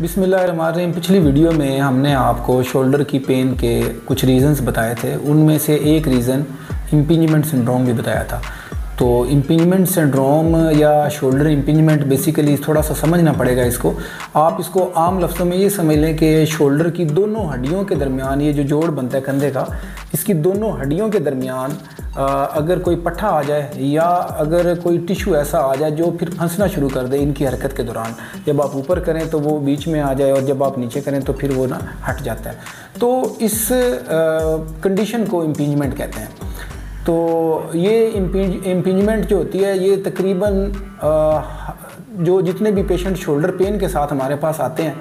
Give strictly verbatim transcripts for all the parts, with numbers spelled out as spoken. बिस्मिल्लाहिर्रहमानिर्रहीम। पिछली वीडियो में हमने आपको शोल्डर की पेन के कुछ रीज़न्स बताए थे, उनमें से एक रीज़न इम्पिंजमेंट सिंड्रोम भी बताया था। तो इम्पिंजमेंट सिंड्रोम या शोल्डर इम्पिंजमेंट बेसिकली थोड़ा सा समझना पड़ेगा इसको। आप इसको आम लफ्ज़ों में ये समझ लें कि शोल्डर की दोनों हड्डियों के दरमियान ये जो जोड़ बनता है कंधे का, इसकी दोनों हड्डियों के दरमियान अगर कोई पट्ठा आ जाए या अगर कोई टिश्यू ऐसा आ जाए जो फिर फंसना शुरू कर दे इनकी हरकत के दौरान, जब आप ऊपर करें तो वो बीच में आ जाए और जब आप नीचे करें तो फिर वो ना हट जाता है, तो इस कंडीशन को इम्पिंजमेंट कहते हैं। तो ये इम्पिंजमेंट जो होती है ये तकरीबन जो जितने भी पेशेंट शोल्डर पेन के साथ हमारे पास आते हैं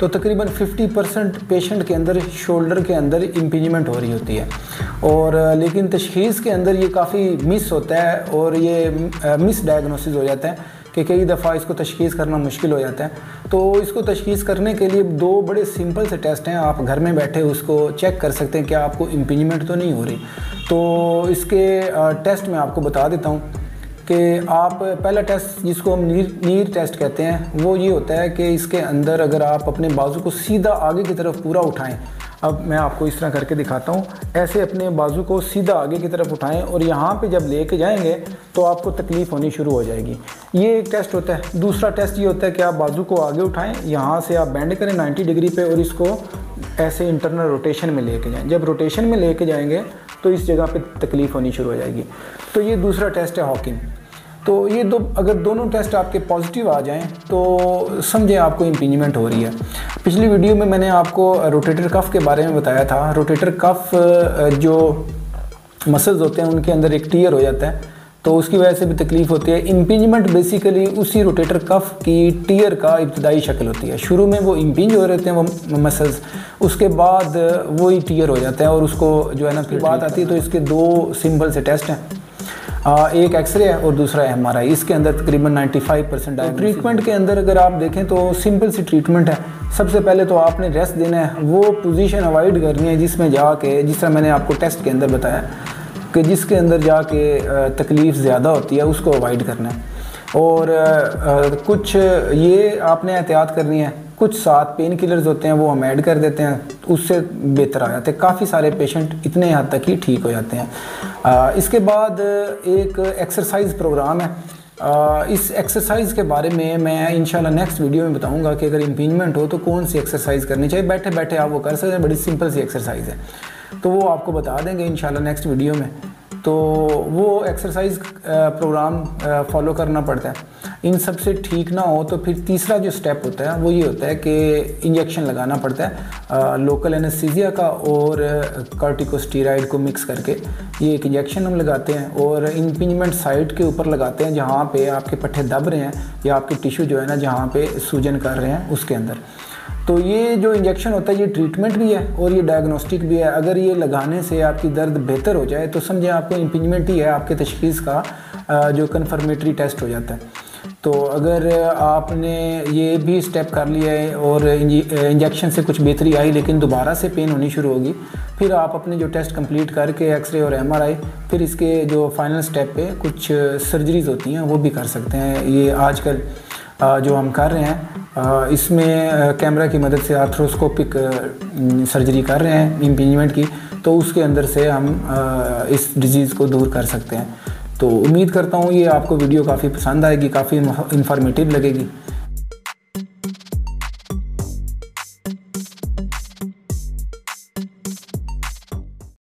तो तकरीबन पचास परसेंट पेशेंट के अंदर शोल्डर के अंदर इम्पिंजमेंट हो रही होती है, और लेकिन तशख़ीस के अंदर ये काफ़ी मिस होता है और ये मिस डायग्नोसिस हो जाता है कि कई दफ़ा इसको तशख़ीस करना मुश्किल हो जाता है। तो इसको तशख़ीस करने के लिए दो बड़े सिंपल से टेस्ट हैं, आप घर में बैठे उसको चेक कर सकते हैं कि आपको इम्पिंजमेंट तो नहीं हो रही। तो इसके टेस्ट मैं आपको बता देता हूँ कि आप पहला टेस्ट जिसको हम नीर नीर टेस्ट कहते हैं वो ये होता है कि इसके अंदर अगर आप अपने बाजू को सीधा आगे की तरफ पूरा उठाएं। अब मैं आपको इस तरह करके दिखाता हूँ, ऐसे अपने बाजू को सीधा आगे की तरफ उठाएं और यहाँ पे जब लेके जाएंगे तो आपको तकलीफ़ होनी शुरू हो जाएगी। ये एक टेस्ट होता है। दूसरा टेस्ट ये होता है कि आप बाजू को आगे उठाएँ, यहाँ से आप बेंड करें नाइन्टी डिग्री पर और इसको ऐसे इंटरनल रोटेशन में लेके जाएं। जब रोटेशन में लेके जाएंगे तो इस जगह पे तकलीफ़ होनी शुरू हो जाएगी। तो ये दूसरा टेस्ट है हॉकिंग। तो ये दो अगर दोनों टेस्ट आपके पॉजिटिव आ जाएं तो समझें आपको इम्पिंजमेंट हो रही है। पिछली वीडियो में मैंने आपको रोटेटर कफ के बारे में बताया था। रोटेटर कफ जो मसल्स होते हैं उनके अंदर एक टीयर हो जाता है तो उसकी वजह से भी तकलीफ़ होती है। इम्पिंजमेंट बेसिकली उसी रोटेटर कफ की टीयर का इब्तदाई शक्ल होती है। शुरू में वो इम्पिंज हो रहते हैं वो मसल्स, उसके बाद वही टीयर हो जाता है और उसको जो है ना फिर बात आती है। तो इसके दो सिंपल से टेस्ट हैं, एक एक्सरे है और दूसरा है एम आर आई। इसके अंदर तकरीबन पचानवे परसेंट है। ट्रीटमेंट के अंदर अगर आप देखें तो सिंपल सी ट्रीटमेंट है। सबसे पहले तो आपने रेस्ट देना है, वो पोजीशन अवॉइड करनी है जिसमें जाके, जिस तरह मैंने आपको टेस्ट के अंदर बताया कि जिसके अंदर जाके तकलीफ़ ज़्यादा होती है उसको अवॉइड करना है, और कुछ ये आपने एहतियात करनी है। कुछ सात पेन किलर्स होते हैं वो हम ऐड कर देते हैं, उससे बेहतर आ जाते हैं। काफ़ी सारे पेशेंट इतने हद तक ही ठीक हो जाते हैं। इसके बाद एक एक्सरसाइज प्रोग्राम है। इस एक्सरसाइज के बारे में मैं इंशाल्लाह नेक्स्ट वीडियो में बताऊंगा कि अगर इम्पिंजमेंट हो तो कौन सी एक्सरसाइज करनी चाहिए। बैठे बैठे आप वो कर सकते हैं, बड़ी सिंपल सी एक्सरसाइज है, तो वो आपको बता देंगे इंशाल्लाह नेक्स्ट वीडियो में। तो वो एक्सरसाइज प्रोग्राम फॉलो करना पड़ता है। इन सब से ठीक ना हो तो फिर तीसरा जो स्टेप होता है वो ये होता है कि इंजेक्शन लगाना पड़ता है आ, लोकल एनेस्थीसिया का और कॉर्टिकोस्टेरॉइड को मिक्स करके। ये एक इंजेक्शन हम लगाते हैं और इम्पिंजमेंट साइट के ऊपर लगाते हैं जहाँ पे आपके पट्टे दब रहे हैं या आपके टिश्यू जो है ना जहाँ पे सूजन कर रहे हैं उसके अंदर। तो ये जो इंजेक्शन होता है ये ट्रीटमेंट भी है और ये डायग्नोस्टिक भी है। अगर ये लगाने से आपकी दर्द बेहतर हो जाए तो समझें आपको इम्पिंजमेंट ही है, आपके तशख़ीस का जो कन्फर्मेटरी टेस्ट हो जाता है। तो अगर आपने ये भी स्टेप कर लिया है और इंजेक्शन से कुछ बेहतरी आई लेकिन दोबारा से पेन होनी शुरू होगी, फिर आप अपने जो टेस्ट कंप्लीट करके एक्सरे और एम आर आई, फिर इसके जो फाइनल स्टेप पे कुछ सर्जरीज होती हैं वो भी कर सकते हैं। ये आजकल जो हम कर रहे हैं इसमें कैमरा की मदद से आर्थ्रोस्कोपिक सर्जरी कर रहे हैं इम्पिंजमेंट की, तो उसके अंदर से हम इस डिजीज़ को दूर कर सकते हैं। तो उम्मीद करता हूँ ये आपको वीडियो काफ़ी पसंद आएगी, काफ़ी इन्फॉर्मेटिव लगेगी।